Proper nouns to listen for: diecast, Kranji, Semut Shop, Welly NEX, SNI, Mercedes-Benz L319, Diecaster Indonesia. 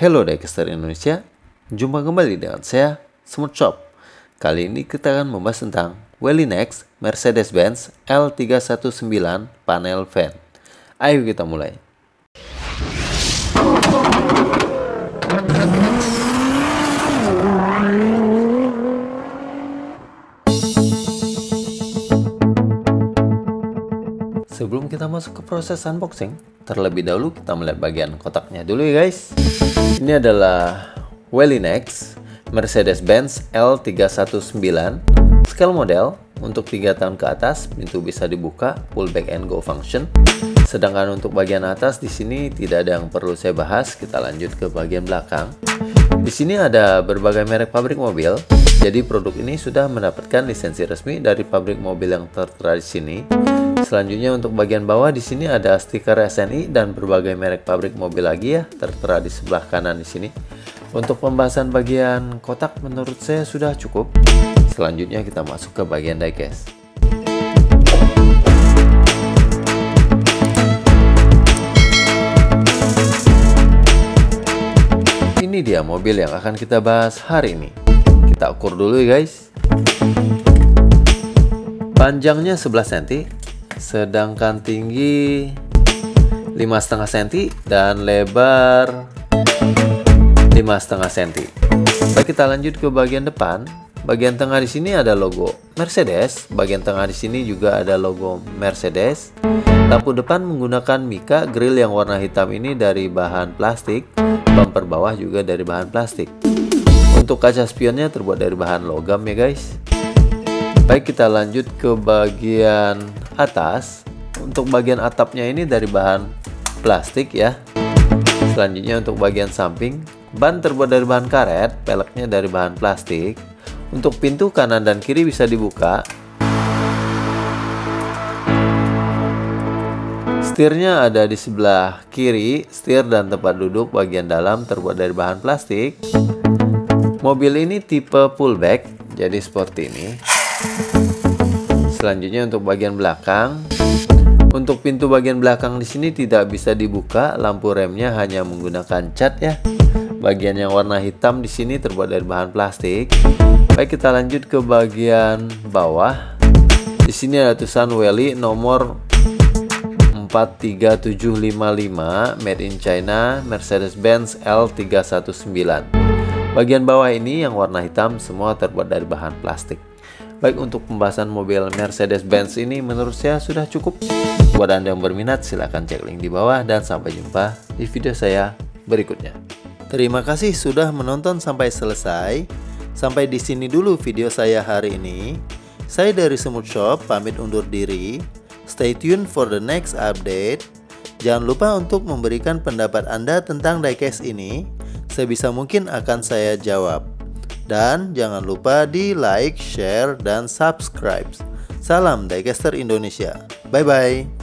Hello Diecaster Indonesia, jumpa kembali dengan saya, Semut Shop. Kali ini kita akan membahas tentang Welly NEX Mercedes-Benz L319 panel van. Ayo kita mulai. Sebelum kita masuk ke proses unboxing, terlebih dahulu kita melihat bagian kotaknya dulu ya guys. Ini adalah Welly NEX Mercedes-Benz L319 scale model untuk 3 tahun ke atas, pintu bisa dibuka, pull back and go function. Sedangkan untuk bagian atas di sini tidak ada yang perlu saya bahas, kita lanjut ke bagian belakang. Di sini ada berbagai merek pabrik mobil. Jadi produk ini sudah mendapatkan lisensi resmi dari pabrik mobil yang tertera di sini. Selanjutnya untuk bagian bawah di sini ada stiker SNI dan berbagai merek pabrik mobil lagi ya, tertera di sebelah kanan di sini. Untuk pembahasan bagian kotak menurut saya sudah cukup. Selanjutnya kita masuk ke bagian diecast. Ini dia mobil yang akan kita bahas hari ini. Kita ukur dulu ya guys. Panjangnya 11 cm, sedangkan tinggi 5,5 cm dan lebar 5,5 cm. Baik, kita lanjut ke bagian depan. Bagian tengah di sini ada logo Mercedes. Bagian tengah di sini juga ada logo Mercedes. Lampu depan menggunakan mika, grill yang warna hitam ini dari bahan plastik. Bumper bawah juga dari bahan plastik. Untuk kaca spionnya terbuat dari bahan logam ya guys. Baik, kita lanjut ke bagian atas. Untuk bagian atapnya ini dari bahan plastik ya. Selanjutnya untuk bagian samping, ban terbuat dari bahan karet, peleknya dari bahan plastik. Untuk pintu kanan dan kiri bisa dibuka. Stirnya ada di sebelah kiri, stir dan tempat duduk bagian dalam terbuat dari bahan plastik. Mobil ini tipe pullback, jadi seperti ini. Selanjutnya untuk bagian belakang. Untuk pintu bagian belakang di sini tidak bisa dibuka, lampu remnya hanya menggunakan cat ya. Bagian yang warna hitam di sini terbuat dari bahan plastik. Baik, kita lanjut ke bagian bawah. Di sini ada tulisan Welly nomor 43755 made in China Mercedes-Benz L319. Bagian bawah ini yang warna hitam semua terbuat dari bahan plastik. Baik, untuk pembahasan mobil Mercedes-Benz ini menurut saya sudah cukup. Buat Anda yang berminat silahkan cek link di bawah dan sampai jumpa di video saya berikutnya. Terima kasih sudah menonton sampai selesai. Sampai di sini dulu video saya hari ini. Saya dari Semut Shop pamit undur diri. Stay tuned for the next update. Jangan lupa untuk memberikan pendapat Anda tentang diecast ini. Sebisa mungkin akan saya jawab. Dan jangan lupa di like, share, dan subscribe. Salam Diecaster Indonesia. Bye-bye.